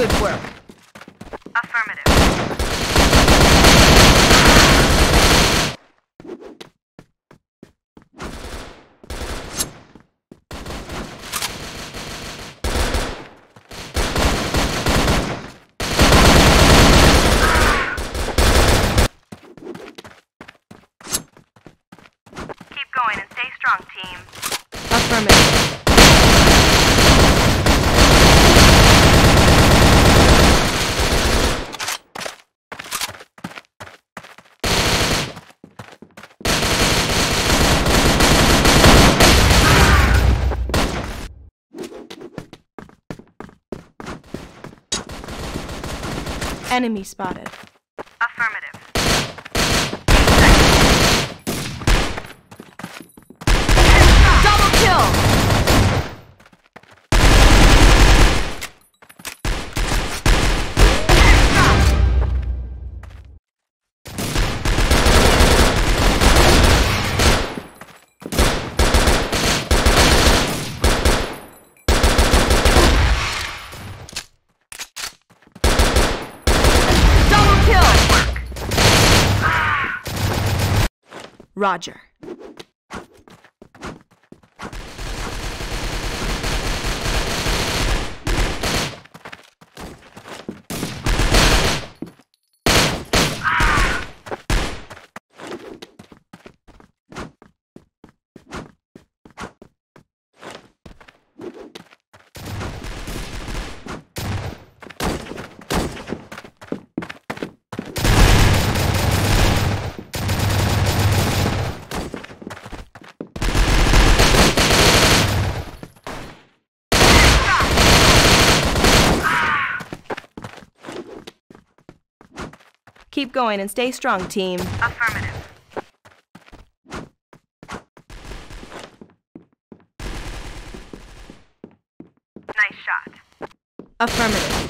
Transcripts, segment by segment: Good work. And stay strong, team. Affirmative. Enemy spotted. Affirmative. Roger. Keep going and stay strong, team. Affirmative. Nice shot. Affirmative.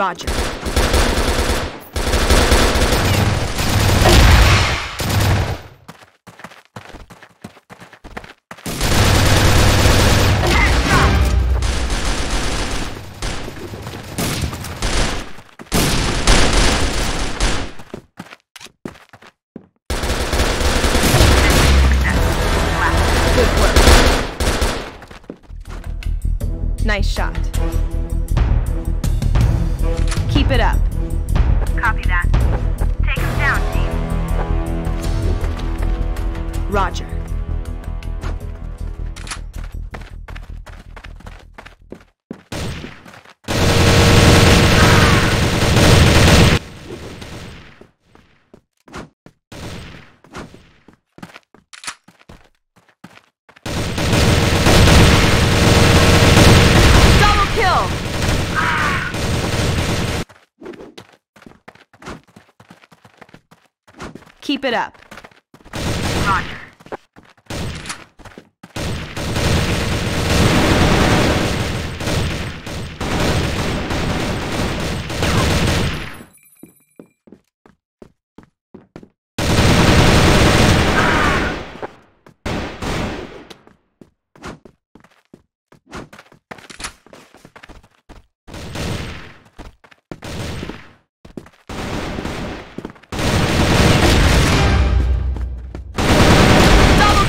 Roger. Good work. Nice shot. Keep it up. Copy that. Take him down, team. Roger. Keep it up. Roger.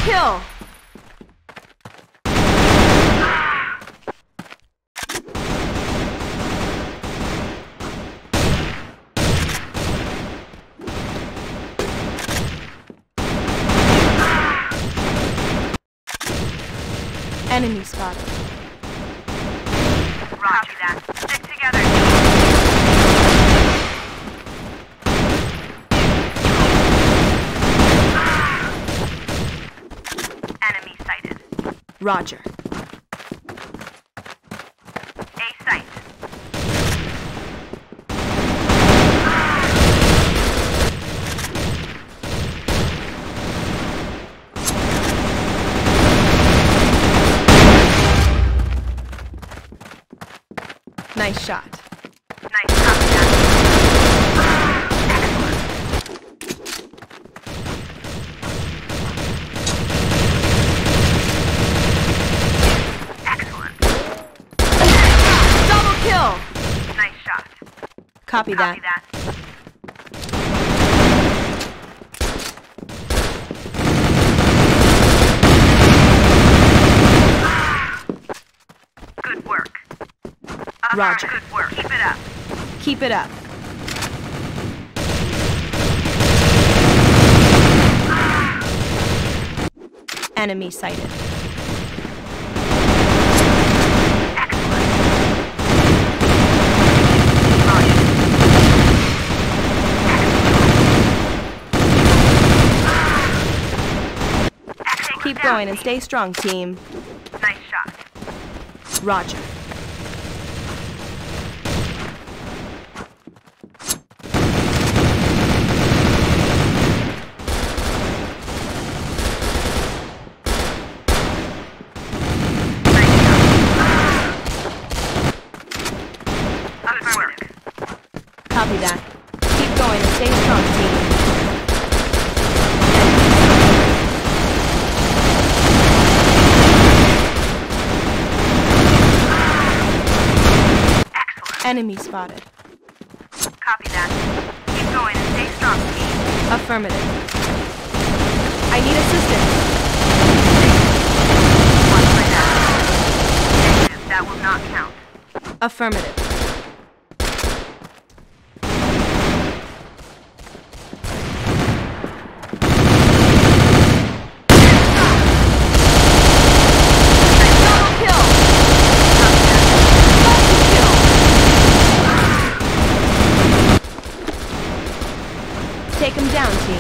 Kill. Enemy spotted. Roger that. Stick together. Roger. Nice shot. Nice shot. Excellent. Double kill. Nice shot. Copy that. Copy that. Roger. Good work. Keep it up. Keep it up. Enemy sighted. Excellent. Keep going and stay strong, team. Nice shot. Roger. Copy that. Keep going and stay strong, team. Excellent. Enemy spotted. Copy that. Keep going and stay strong, team. Affirmative. I need assistance. One for that. Negative. That will not count. Affirmative. Take him down, team.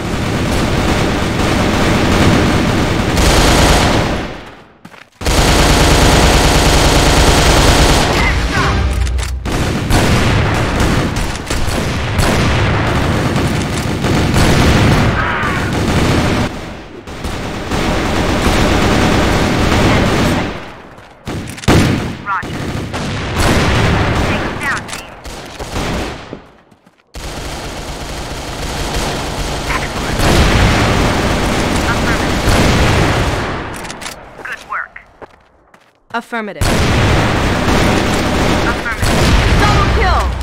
Roger. Affirmative. Affirmative. Double kill!